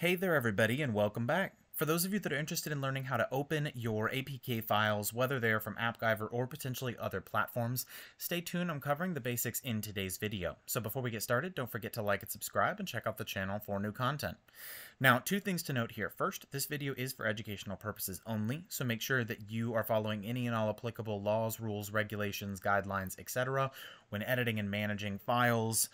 Hey there everybody and welcome back. For those of you that are interested in learning how to open your APK files, whether they're from AppGyver or potentially other platforms, stay tuned, I'm covering the basics in today's video. So before we get started, don't forget to like and subscribe and check out the channel for new content. Now, two things to note here. First, this video is for educational purposes only, so make sure that you are following any and all applicable laws, rules, regulations, guidelines, etc. when editing and managing files.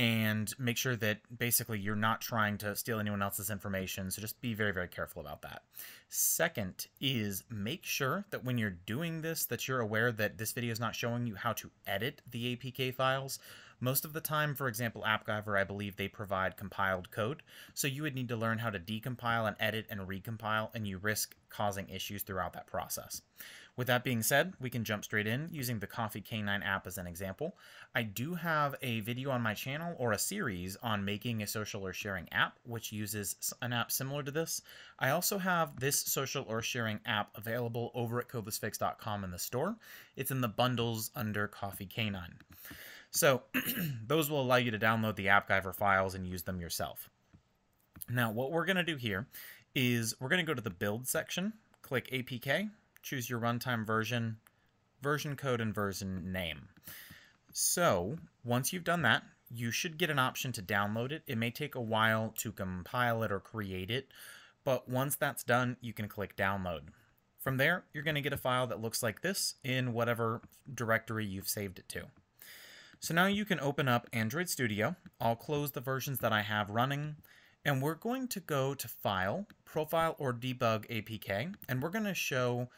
And make sure that basically you're not trying to steal anyone else's information. So just be very, very careful about that. Second is make sure that when you're doing this, that you're aware that this video is not showing you how to edit the APK files. Most of the time, for example, AppGyver, I believe they provide compiled code. So you would need to learn how to decompile and edit and recompile, and you risk causing issues throughout that process. With that being said, we can jump straight in using the Coffee Canine app as an example. I do have a video on my channel or a series on making a social or sharing app, which uses an app similar to this. I also have this social or sharing app available over at codelessfix.com in the store. It's in the bundles under Coffee Canine. So those will allow you to download the AppGyver files and use them yourself. Now, what we're going to do here is we're going to go to the build section, click APK, choose your runtime version, version code, and version name. So once you've done that, you should get an option to download it. It may take a while to compile it or create it, but once that's done, you can click download. From there, you're going to get a file that looks like this in whatever directory you've saved it to. So now you can open up Android Studio. I'll close the versions that I have running, and we're going to go to File, Profile, or Debug APK, and we're going to show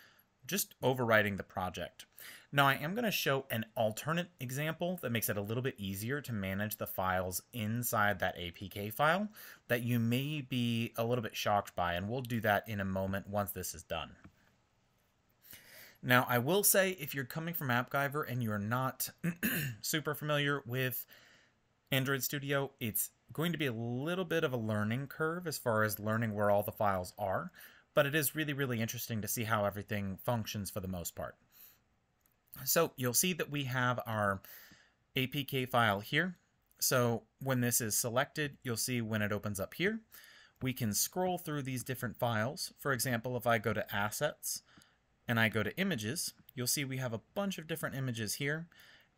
just overriding the project. Now I am going to show an alternate example that makes it a little bit easier to manage the files inside that APK file that you may be a little bit shocked by, and we'll do that in a moment once this is done. Now, I will say if you're coming from AppGyver and you're not super familiar with Android Studio, it's going to be a little bit of a learning curve as far as learning where all the files are, but it is really, really interesting to see how everything functions for the most part. So you'll see that we have our APK file here. So when this is selected, you'll see when it opens up here, we can scroll through these different files. For example, if I go to Assets, and I go to images, you'll see we have a bunch of different images here,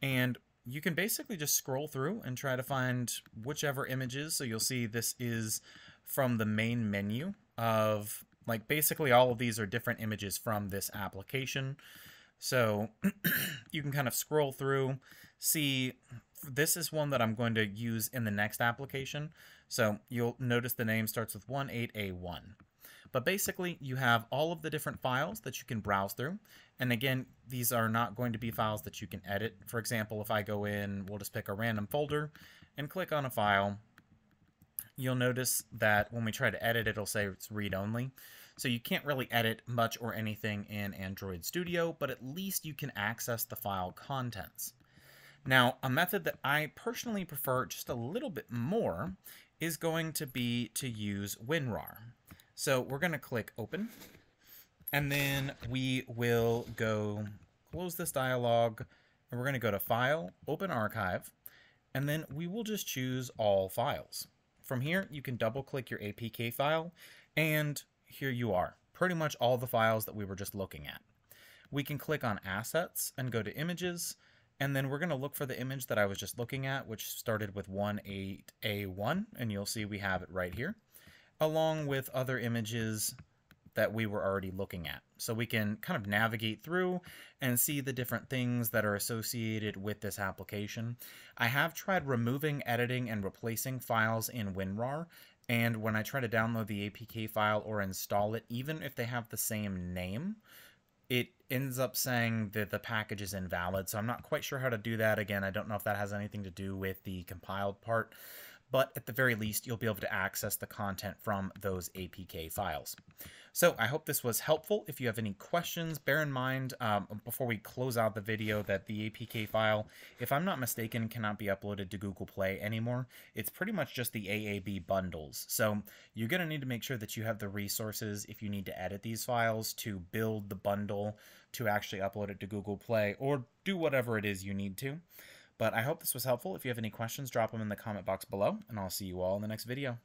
and you can basically just scroll through and try to find whichever images. So you'll see this is from the main menu of, like, basically all of these are different images from this application. So you can kind of scroll through, see, this is one that I'm going to use in the next application. So you'll notice the name starts with 18A1. But basically, you have all of the different files that you can browse through. And again, these are not going to be files that you can edit. For example, if I go in, we'll just pick a random folder and click on a file. You'll notice that when we try to edit, it'll say it's read-only. So you can't really edit much or anything in Android Studio, but at least you can access the file contents. Now, a method that I personally prefer just a little bit more is going to be to use WinRAR. So we're going to click open, and then we will go close this dialog, and we're going to go to File, Open Archive, and then we will just choose All Files. From here, you can double click your APK file, and here you are, pretty much all the files that we were just looking at. We can click on Assets and go to Images, and then we're going to look for the image that I was just looking at, which started with 18A1, and you'll see we have it right here, along with other images that we were already looking at. So we can kind of navigate through and see the different things that are associated with this application. I have tried removing, editing, and replacing files in WinRAR, and when I try to download the APK file or install it, even if they have the same name, it ends up saying that the package is invalid. So I'm not quite sure how to do that. Again, I don't know if that has anything to do with the compiled part, but at the very least, you'll be able to access the content from those APK files. So I hope this was helpful. If you have any questions, bear in mind before we close out the video that the APK file, if I'm not mistaken, cannot be uploaded to Google Play anymore. It's pretty much just the AAB bundles. So you're gonna need to make sure that you have the resources if you need to edit these files to build the bundle to actually upload it to Google Play or do whatever it is you need to. But I hope this was helpful. If you have any questions, drop them in the comment box below, and I'll see you all in the next video.